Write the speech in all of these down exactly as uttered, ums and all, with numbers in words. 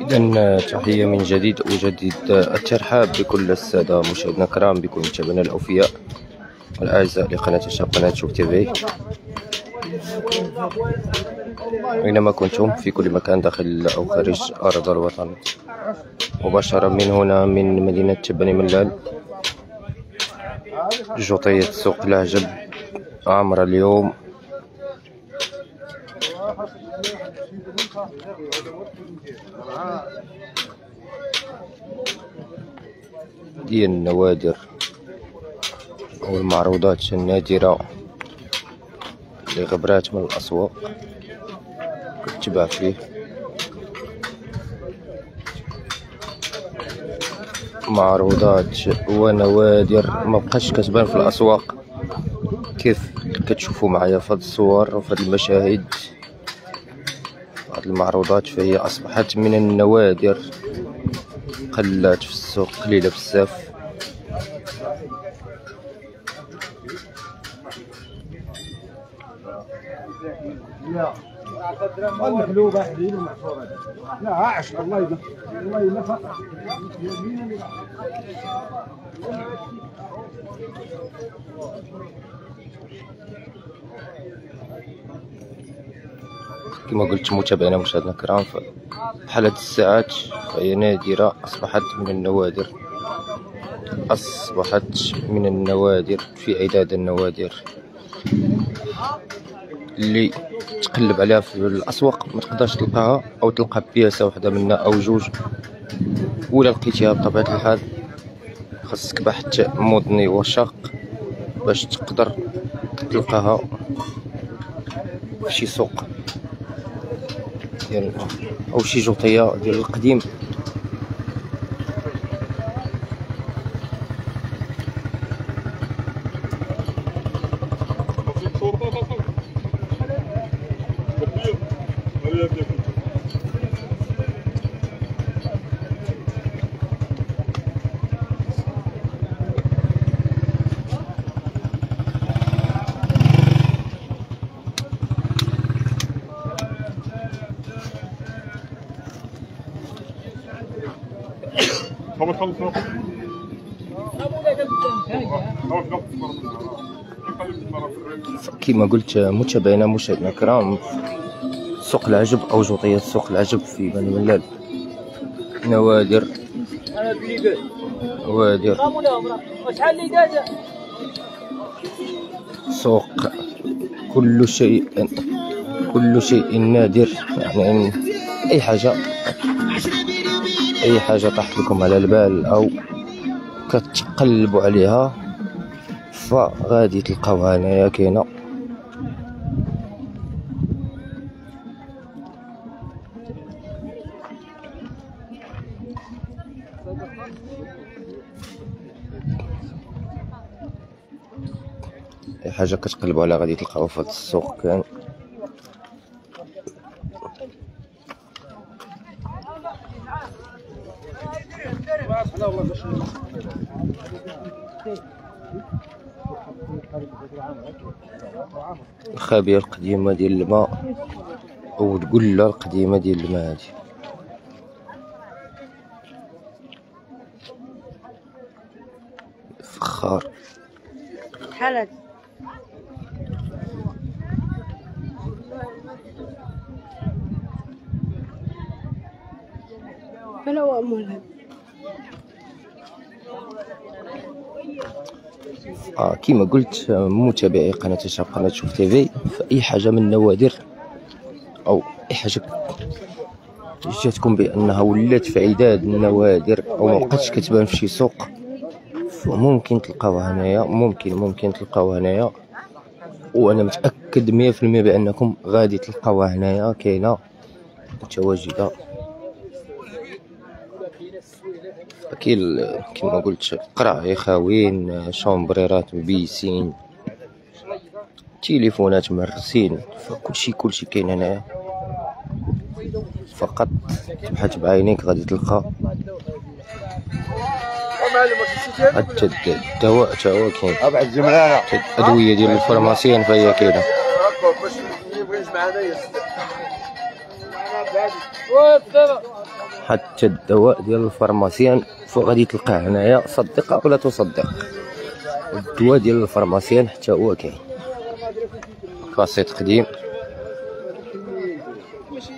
إذن تحية من جديد أجدد الترحاب بكل السادة مشاهدينا الكرام بكم متابعينا الأوفياء والأعزاء لقناة الشاب قناة شوف تيفي أينما كنتم في كل مكان داخل أو خارج أرض الوطن، مباشرة من هنا من مدينة بني ملال جوطية سوق العجب عامرة اليوم. هذه النوادر أو المعروضات النادرة اللي غبرات من الأسواق كتباع فيه معروضات ونوادر مبقاش كتبان في الأسواق كيف كتشوفوا معايا في هاد الصور وفي هاد المشاهد. المعروضات فهي أصبحت من النوادر، قلت في السوق قليلة بزاف. كما قلت متابعينا مشاهدينا الكرام، فحالة الساعات فهي نادرة، أصبحت من النوادر أصبحت من النوادر في عداد النوادر اللي تقلب عليها في الأسواق ما تقدرش تلقاها، أو تلقى بياسة وحدة منها أو جوج، ولا لقيتيها بطبيعة الحال خاصك بحث مضني وشاق باش تقدر تلقاها في شي سوق ديال او شي جوطيه ديال القديم. كما قلت متابعينا مشاهدينا الكرام، سوق العجب او جوطية سوق العجب في بني ملال، نوادر نوادر سوق كل شيء كل شيء نادر، يعني اي حاجه اي حاجه طاحت لكم على البال او كتقلبوا عليها فغادي تلقاوها هنايا كاينه. اي حاجه كتقلبوا عليها غادي تلقاوها في هذا السوق كان. الخابية القديمة ديال الماء أو القلة القديمة ديال الماء هادي فخار شحال هادي أنا وأمولها. آه كما قلت متابعي قناة الشعب، قناة شوف تيفي، فأي حاجة من النوادر أو أي حاجة جاتكم بأنها ولات في عداد النوادر أو مابقاتش كتبان في شي سوق، فممكن تلقاوها هنايا، ممكن ممكن تلقاوها هنايا، وأنا متأكد مية في المية بأنكم غادي تلقاوها هنايا كاينة متواجدة. كاين كما قلت قراعي، خاوين، شومبريرات، بيسين، تليفونات مرسين، فكلشي كلشي كاين هنايا. فقط تبحث بعينيك غادي تلقى حتى الدواء تا هو كاين، الأدوية ديال الفرماسيين فهي كاينة. حتى الدواء ديال الفرماسيان فغادي تلقاه هنايا، صدق ولا تصدق، الدواء ديال الفرماسيان حتى هو كاين. كاسيت قديم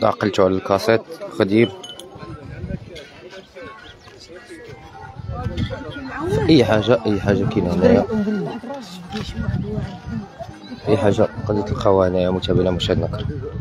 عقلتو على الكاسيت قديم، اي حاجه اي حاجه كاينه هنايا، اي حاجه غادي تلقاوها هنايا متابعينا مشاهدينا.